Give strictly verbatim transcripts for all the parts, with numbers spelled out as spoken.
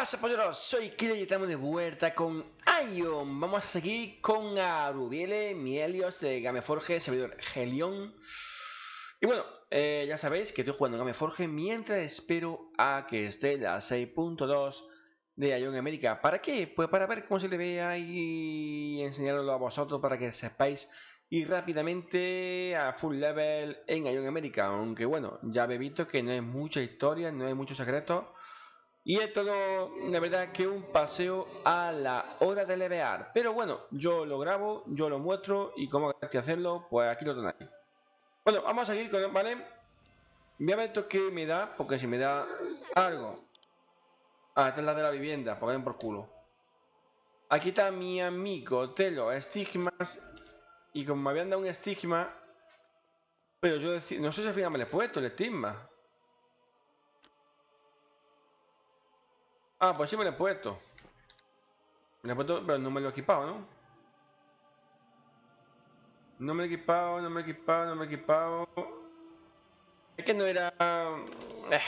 pasa, polleros? Soy Kile y estamos de vuelta con Aion. Vamos a seguir con Arubiele, Mielios, de Gameforge, servidor Gelión. Y bueno, eh, ya sabéis que estoy jugando en Gameforge mientras espero a que esté la seis punto dos de Aion América. ¿Para qué? Pues para ver cómo se le ve ahí y enseñarlo a vosotros para que sepáis y rápidamente a full level en Aion América. Aunque bueno, ya habéis visto que no hay mucha historia, no hay muchos secretos. Y es todo, la verdad, que un paseo a la hora de levear. Pero bueno, yo lo grabo, yo lo muestro y cómo hacerlo, pues aquí lo tenéis. Bueno, vamos a seguir con... ¿vale? Voy a ver esto que me da, porque si me da algo... Ah, esta es la de la vivienda, porque ven por culo. Aquí está mi amigo, Telo, estigmas. Y como me habían dado un estigma... Pero yo decí... no sé si al final me le he puesto el estigma. Ah, pues sí me lo he puesto. Me lo he puesto, pero no me lo he equipado, ¿no? No me lo he equipado, no me lo he equipado, no me lo he equipado. Es que no era... Eh.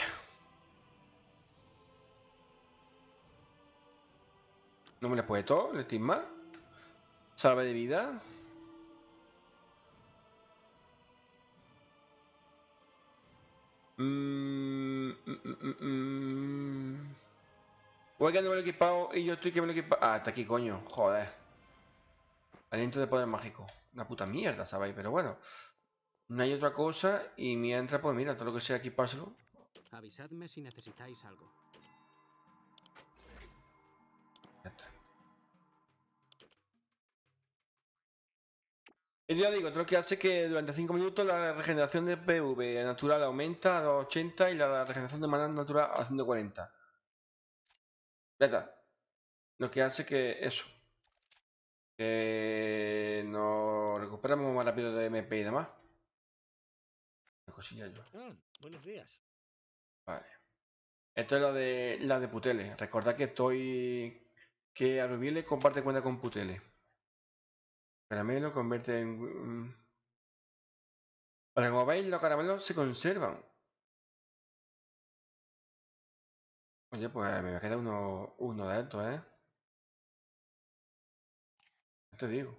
No me lo he puesto, el estigma. Salve de vida. Mmm... Mm, mm, mm. Oiga, no me lo he equipado y yo estoy que me lo he equipado. Ah, está aquí, coño, joder. Aliento de poder mágico. Una puta mierda, ¿sabéis? Pero bueno. No hay otra cosa y me entra, pues mira, todo lo que sea equipárselo. Avisadme si necesitáis algo. Ya está. Y ya digo, todo lo que hace que durante cinco minutos la regeneración de P V natural aumenta a los ochenta y la regeneración de maná natural a ciento cuarenta. Ya está. Lo que hace que eso. Que nos recuperamos más rápido de M P y demás. Una cosilla yo. Ah, buenos días. Vale. Esto es la de la de Putele. Recordad que estoy. Que Arubiele comparte cuenta con Putele. Caramelo convierte en. Vale, como veis, los caramelos se conservan. Oye, pues me va a quedar uno, uno de estos, ¿eh? Te digo.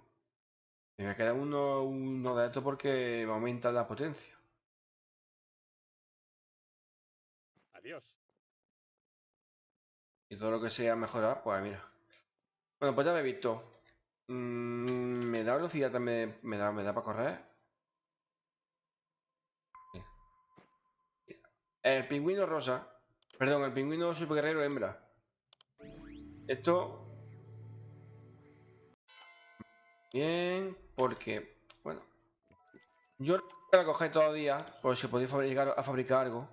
Me va a quedar uno, uno de estos porque me aumenta la potencia. Adiós. Y todo lo que sea mejorar, pues mira. Bueno, pues ya me he visto. Mm, me da velocidad también, me da, me da para correr. El pingüino rosa. Perdón, el pingüino superguerrero hembra. Esto... Bien, porque... Bueno... Yo la cogí todos los días, por si podía fabricar, a fabricar algo.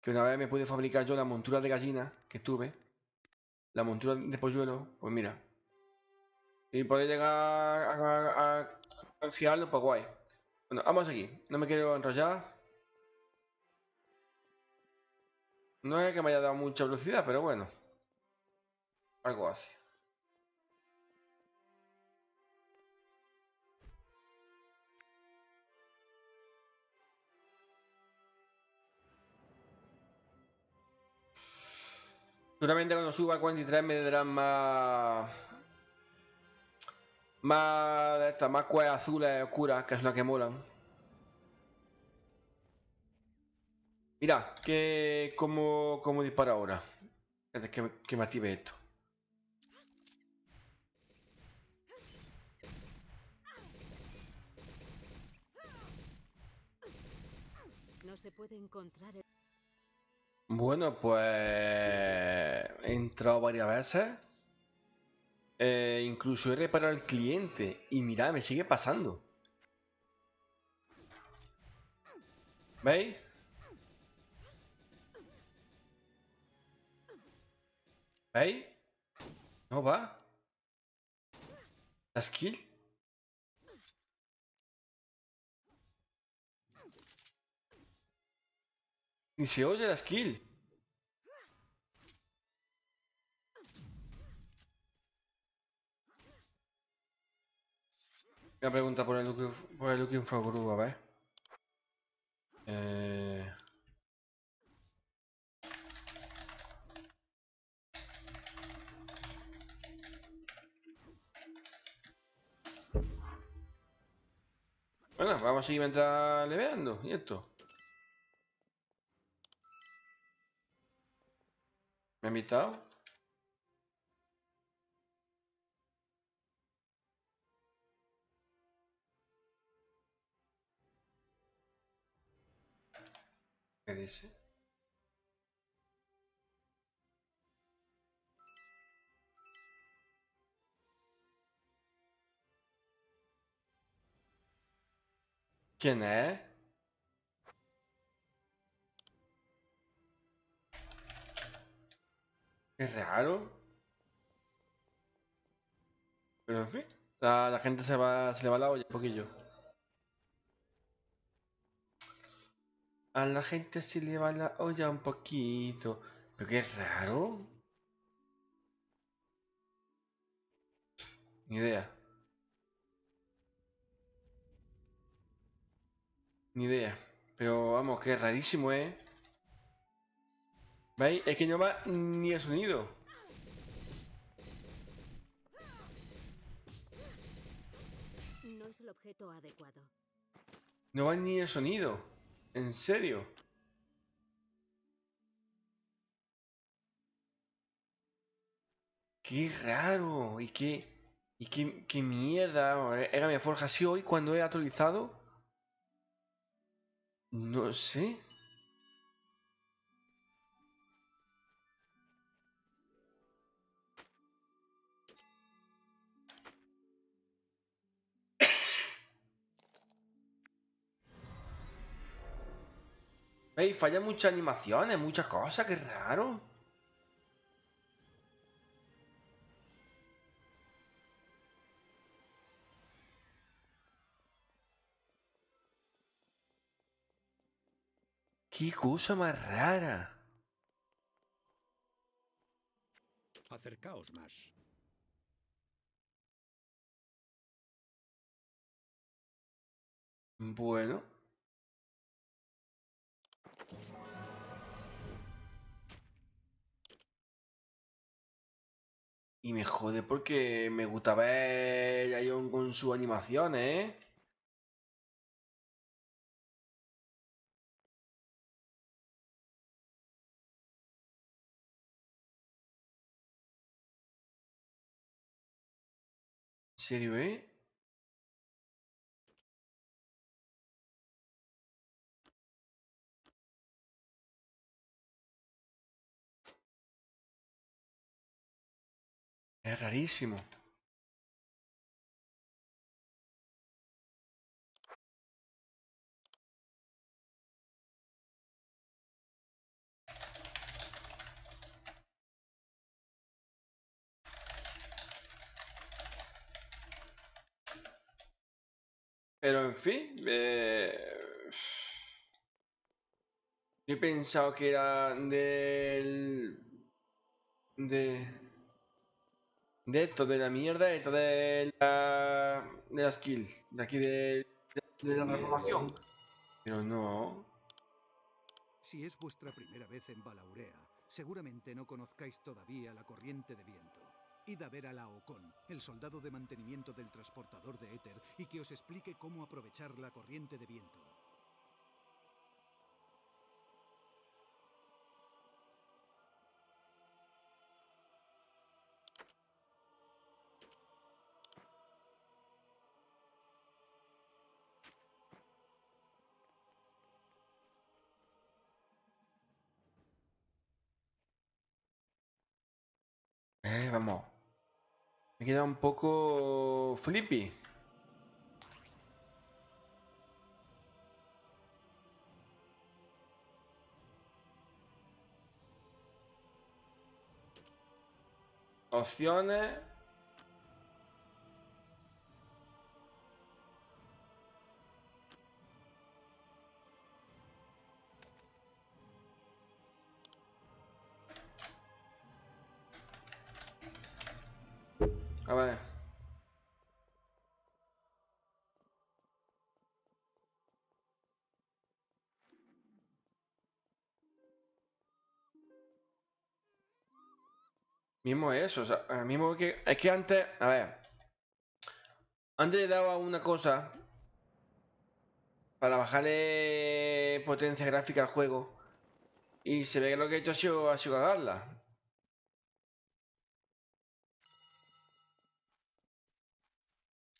Que una vez me pude fabricar yo la montura de gallina que tuve. La montura de polluelo, pues mira. Y poder llegar a... a, a canjearlo, pues guay. Bueno, vamos aquí. No me quiero enrollar. No es que me haya dado mucha velocidad, pero bueno. Algo hace. Seguramente cuando suba al cuarenta y tres me darán más... Más de estas, más cuevas azules oscuras, que es la que molan. Mirad, que como, como dispara ahora. Que, que me active esto. No se puede encontrar el... Bueno, pues... He entrado varias veces. Eh, incluso he reparado al cliente. Y mirad, me sigue pasando. ¿Veis? ¿Veis? No va. La skill. Ni se oye la skill. Voy a preguntar por el look, por el looking for group, a ver. Eh... Bueno, vamos a seguir mientras leveando. ¿Y esto? ¿Me ha invitado? ¿Qué dice? ¿Quién es? Qué raro. Pero en fin, la, la gente se va, se le va la olla un poquillo. A la gente se le va la olla un poquito. Pero qué raro. Ni idea. Ni idea, pero vamos, que rarísimo, ¿eh? ¿Veis? Es que no va ni el sonido. No es el objeto adecuado. No va ni el sonido. ¿En serio? ¡Qué raro! ¿Y qué, y qué, qué mierda? ¿Era mi forja así hoy cuando he actualizado? No sé. Hey, falla muchas animaciones, muchas cosas, qué raro. ¡Qué cosa más rara! Acercaos más. Bueno. Y me jode porque me gusta ver a Aion con sus animaciones, ¿eh? ¿En serio, eh? Es rarísimo. Pero en fin, eh... yo he pensado que era del... De... De esto, de la mierda, de esto de la... De las kills, de aquí de... De, de la transformación. Pero no... Si es vuestra primera vez en Balaurea, seguramente no conozcáis todavía la corriente de viento. Id a ver a Laocón, el soldado de mantenimiento del transportador de éter, y que os explique cómo aprovechar la corriente de viento. Eh, vamos. Me queda un poco flippy. Opciones. A ver. Mismo eso, o sea, mismo que... Es que antes... A ver. Antes le daba una cosa para bajarle potencia gráfica al juego. Y se ve que lo que he hecho ha sido, ha sido cagarla.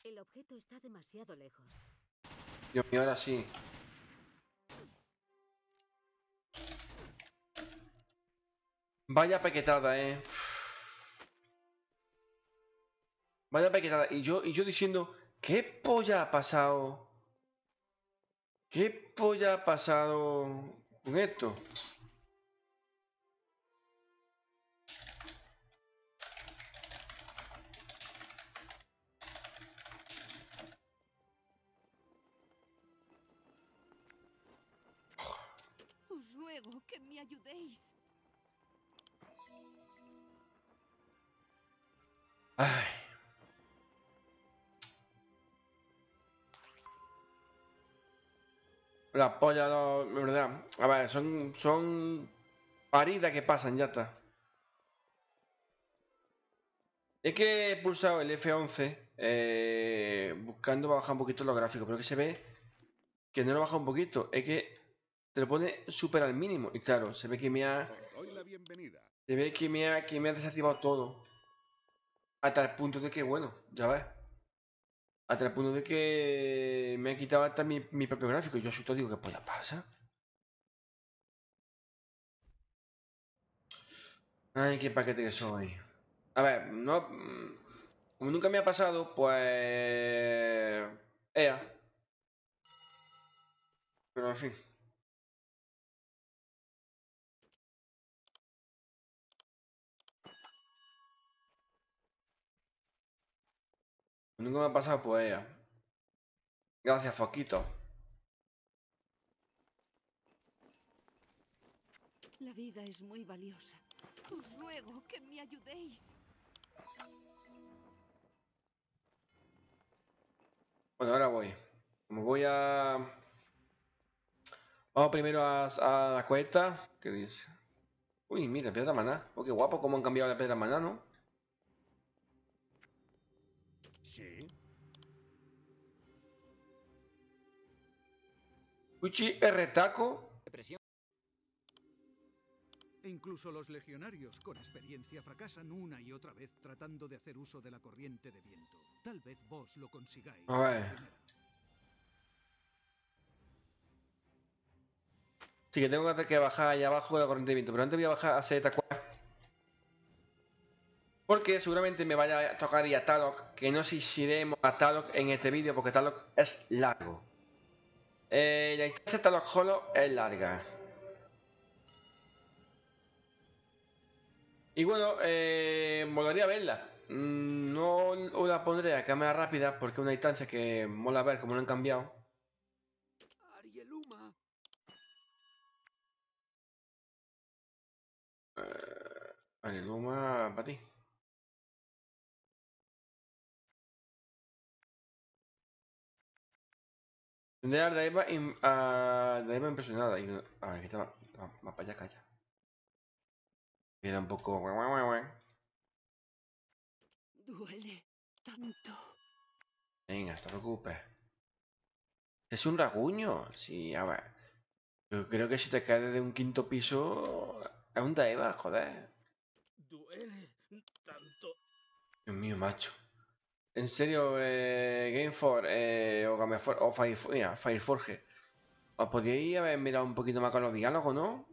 El objeto está demasiado lejos. Dios mío, ahora sí. Vaya paquetada, eh. Vaya paquetada. Y yo, y yo diciendo, ¿qué polla ha pasado? ¿Qué polla ha pasado con esto? Os ruego que me ayudéis. Ay. La polla, no, de verdad. A ver, son, son paridas que pasan, ya está. Es que he pulsado el F once eh, buscando para bajar un poquito los gráficos, pero que se ve que no lo baja un poquito, es que te lo pone súper al mínimo. Y claro, se ve que me ha... Se ve que me ha, que me ha desactivado todo. Hasta el punto de que, bueno, ya ves. Hasta el punto de que me ha quitado hasta mi, mi propio gráfico. Yo asustado digo, ¿qué polla pasa? Ay, qué paquete que soy. A ver, no... Como nunca me ha pasado, pues... Ea. Pero en fin. Nunca me ha pasado, pues ella. Gracias, Foquito. La vida es muy valiosa. Os ruego que me ayudéis. Bueno, ahora voy. Como voy a... Vamos primero a, a la cuesta. ¿Qué dice? Uy, mira, piedra maná. Oh, qué guapo cómo han cambiado la piedra maná, ¿no? Sí. Uchi R taco. Incluso los legionarios con experiencia fracasan una y otra vez tratando de hacer uso de la corriente de viento. Tal vez vos lo consigáis. A ver. Sí, que tengo que bajar allá abajo de la corriente de viento, pero antes voy a bajar a Z cuatro. Porque seguramente me vaya a tocar y a Taloc, que no sé si iremos a Taloc en este vídeo, porque Taloc es largo. Eh, la distancia de Taloc Hollow es larga. Y bueno, eh, volvería a verla. No la pondré a cámara rápida, porque es una distancia que mola ver como lo han cambiado. Eh, Arieluma, para ti. Tendré a la Eva impresionada. Y, a ver, que estaba más para allá, calla. Queda un poco. Duele tanto. Venga, no te preocupes. Es un rasguño. Sí, a ver. Yo creo que si te caes desde un quinto piso. Es un Daeva, joder. Duele tanto. Dios mío, macho. En serio, eh, Gameforge eh, o Gameforge o Fireforge, mira, Fireforge, os podíais haber mirado un poquito más con los diálogos, ¿no?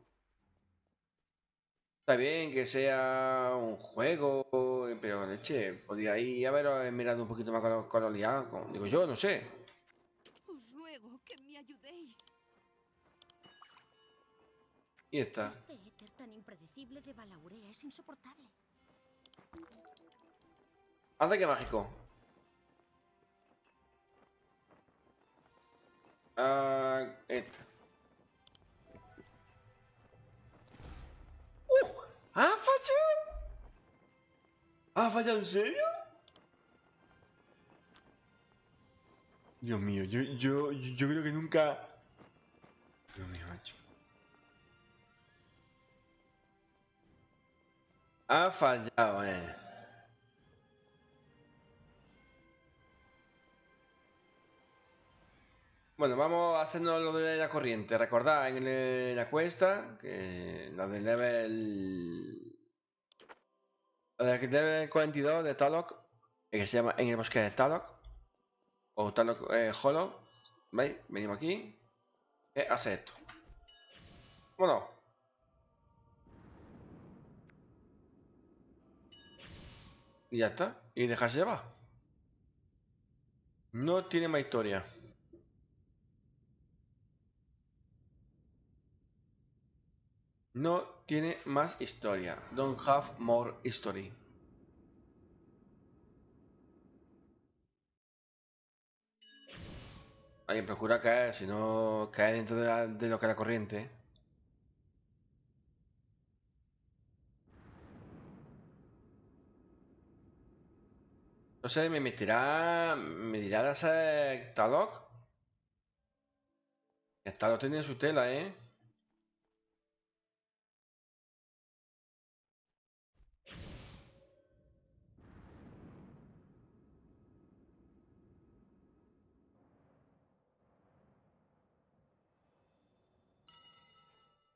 Está bien que sea un juego, pero leche, podíais haber mirado un poquito más con los, con los diálogos. Digo yo, no sé. Os ruego que me ayudéis. Y está. Este éter tan impredecible de Balaurea es insoportable. Ataque mágico. Uh, esto. ¡Uh! ¿Ha fallado? ¿Ha fallado en serio? Dios mío, yo, yo, yo creo que nunca... Dios mío, macho. Ha fallado, eh. Bueno, vamos a hacernos lo de la corriente. Recordad en la cuesta que la del level, la del level cuarenta y dos de Taloc, que se llama En el bosque de Taloc o Taloc eh, Hollow. ¿Veis? Venimos aquí. Eh, hace esto. Bueno. Y ya está. Y dejarse llevar. No tiene más historia. No tiene más historia. Don't have more history. Alguien procura caer, si no cae dentro de, la, de lo que es la corriente. No sé, me meterá. Me dirá de hacer Taloc. El Taloc tiene su tela, eh.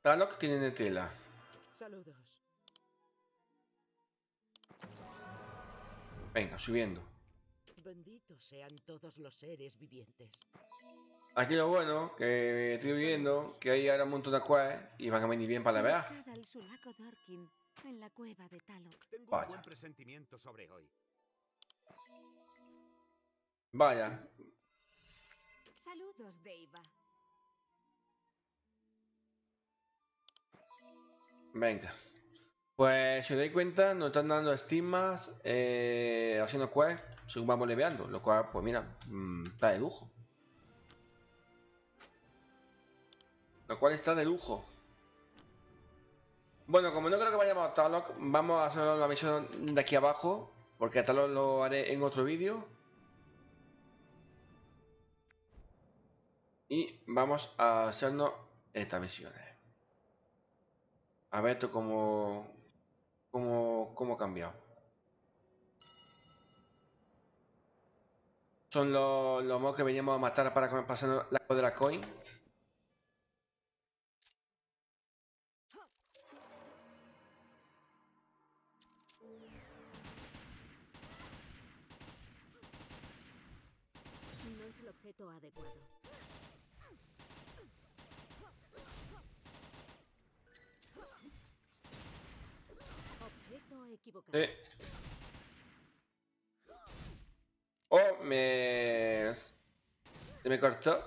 Taloc tiene de tela. Saludos. Venga, subiendo. Benditos sean todos los seres vivientes. Aquí lo bueno que estoy viendo que hay ahora un montón de quests y van a venir bien para la verdad. Vaya. Buen presentimiento sobre hoy. Vaya. Saludos, Deiva. Venga, pues si os dais cuenta nos están dando estigmas eh, haciendo quests según vamos leveando, lo cual pues mira, mmm, está de lujo. Lo cual está de lujo. Bueno, como no creo que vayamos a Taloc, vamos a hacer una misión de aquí abajo, porque a Taloc lo haré en otro vídeo. Y vamos a hacernos estas misiones. A ver esto cómo, cómo, cómo ha cambiado. Son los, los mobs que veníamos a matar para pasar la de la coin. No es el objeto adecuado. Sí. Oh, me... Se me cortó.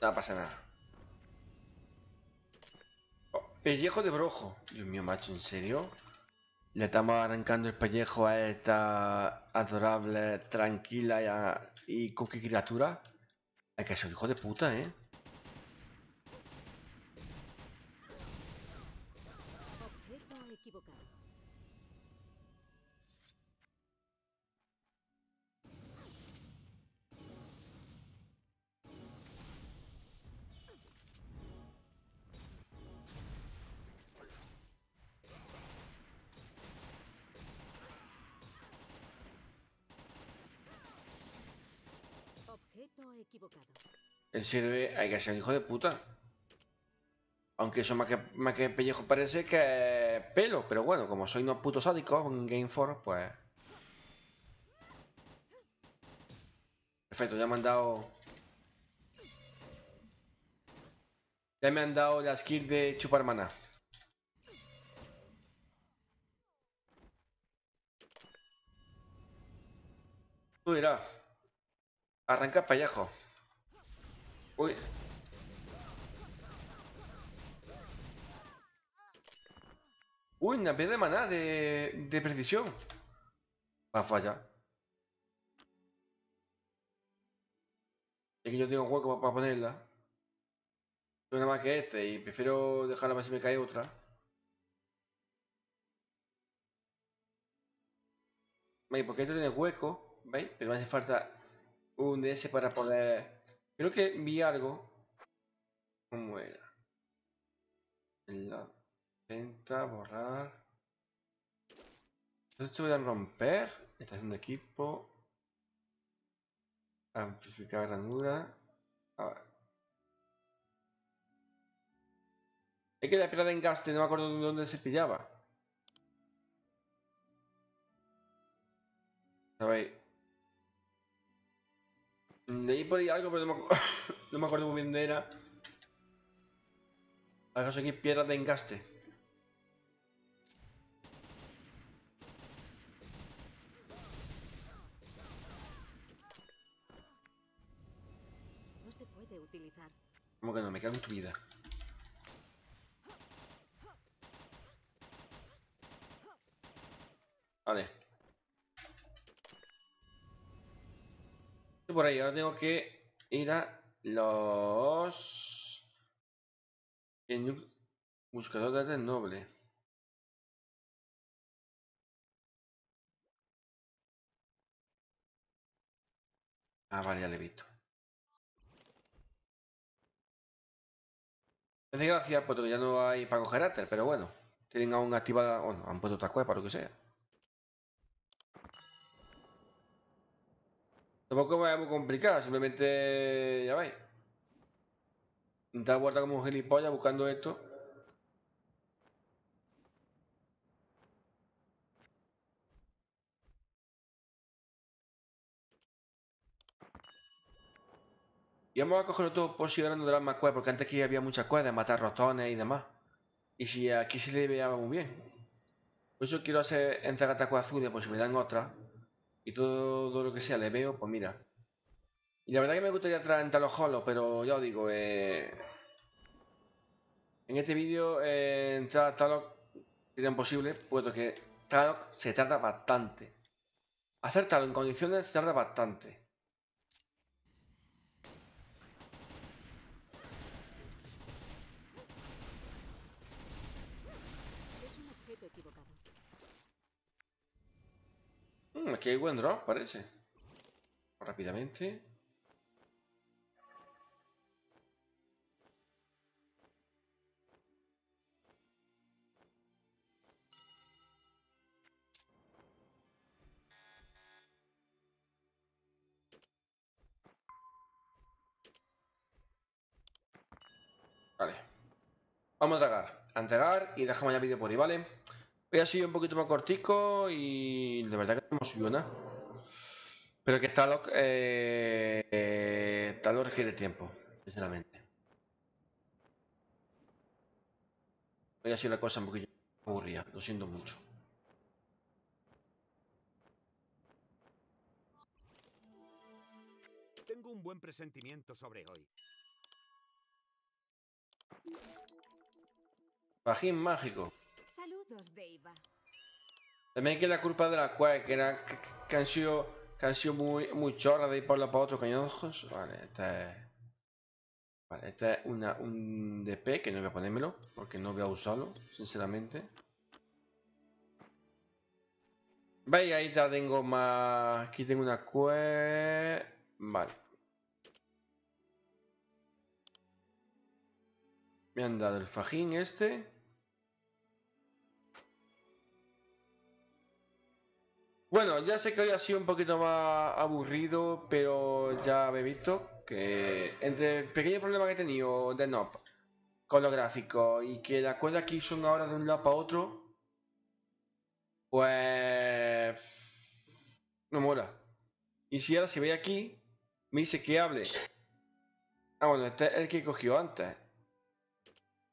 No pasa nada. Oh, pellejo de brojo. Dios mío, macho, ¿en serio? Le estamos arrancando el pellejo a esta adorable, tranquila y, a... y cookie criatura. Hay que ser hijo de puta, ¿eh? En serio, hay que ser un hijo de puta. Aunque eso más que, más que pellejo parece que es pelo, pero bueno, como soy unos putos sádicos en Gameforge, pues... Perfecto, ya me han dado... Ya me han dado la skill de chupar maná. Tú dirás. Arranca pellejo. Uy. Uy, una piedra de maná de, de precisión. Va a fallar. Es que yo tengo hueco para ponerla. No nada más que este y prefiero dejarla para si me cae otra. Vale, porque esto tiene hueco, ¿veis? Pero me hace falta un D S para poder... Creo que vi algo. ¿Cómo era? En la venta, borrar. Entonces se voy a romper. Estación de equipo. amplificar ranura. A ver. Es que la piedra de engaste, no me acuerdo de dónde se pillaba. ¿Sabéis? Leí por ahí algo, pero no me, no me acuerdo muy bien dónde era. Acaso aquí piedra de engaste. No se puede utilizar. ¿Cómo que no? Me cago en tu vida. Vale. Estoy por ahí, ahora tengo que ir a los... El buscador de arte noble. Ah, vale, ya le he visto. Es de gracia porque ya no hay para coger arte, pero bueno. Tienen aún activada... Bueno, han puesto otra cueva para lo que sea. Tampoco va a ser muy complicado, simplemente ya vais. Intentar guardar como un gilipollas buscando esto. Y vamos a cogerlo todo por si ahora no darán más cuerdas, porque antes aquí había muchas cuerdas, matar ratones y demás. Y si aquí se le veía muy bien. Por eso quiero hacer encerrar cuerdas azules, por si me dan otra. Y todo, todo lo que sea, le veo, pues mira. Y la verdad que me gustaría traer en Taloc Hollow, pero ya os digo, eh... en este vídeo eh, entrar a Taloc sería imposible, puesto que Taloc se tarda bastante. Hacer Taloc en condiciones se tarda bastante. Aquí hay buen drop, parece. Rápidamente. Vale. Vamos a atacar. A entregar y dejamos ya el vídeo por ahí, ¿vale? Hoy ha sido un poquito más cortico y de verdad que no hemos subido nada. Pero que Taloc eh, eh, Taloc requiere tiempo, sinceramente. Hoy ha sido la cosa un poquito aburrida, lo siento mucho. Tengo un buen presentimiento sobre hoy. Pajín mágico. Saludos, Deiva. También que la culpa de la cual, que era que, que han sido, que han sido muy, muy chorras de ir por la para otro cañón. Vale, esta es. Vale, esta es una, un D P que no voy a ponérmelo, porque no voy a usarlo, sinceramente. Veis, ahí ya tengo más. Aquí tengo una cueva. Vale. Me han dado el fajín este. Bueno, ya sé que hoy ha sido un poquito más aburrido, pero ya me he visto que entre el pequeño problema que he tenido de N O P con los gráficos y que las cuerdas aquí son ahora de un lado para otro, pues no mola. Y si ahora se ve aquí, me dice que hable. Ah, bueno, este es el que cogió antes.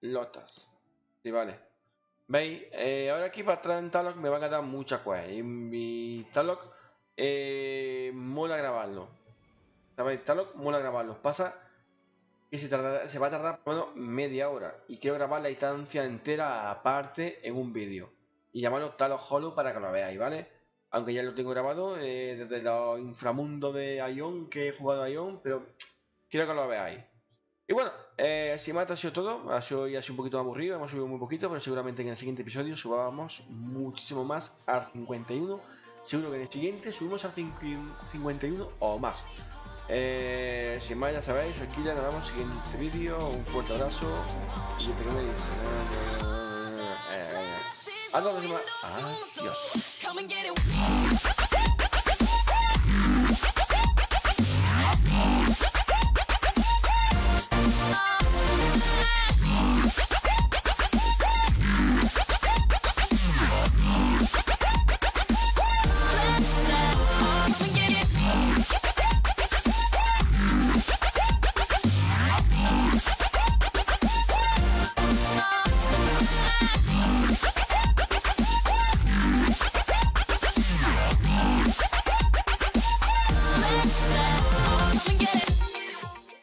Lotas. Sí, vale. ¿Veis? Eh, ahora aquí para atrás en Taloc me van a dar muchas cosas. Y mi Taloc eh, mola grabarlo. ¿Sabéis? Taloc mola grabarlo. Pasa que se, tardará, se va a tardar por lo menos media hora. Y quiero grabar la distancia entera aparte en un vídeo. Y llamarlo Taloc Hollow para que lo veáis, ¿vale? Aunque ya lo tengo grabado eh, desde los inframundos de Aion, que he jugado a Aion, pero quiero que lo veáis. Y bueno, eh, sin más, ha sido todo. Ha sido, ya ha sido un poquito aburrido, hemos subido muy poquito, pero seguramente en el siguiente episodio subamos muchísimo más al cincuenta y uno. Seguro que en el siguiente subimos al cincuenta y uno o más. Eh, sin más, ya sabéis, soy Kile, nos vemos en el siguiente vídeo. Un fuerte abrazo y que tengáis. Hasta la próxima. Adiós.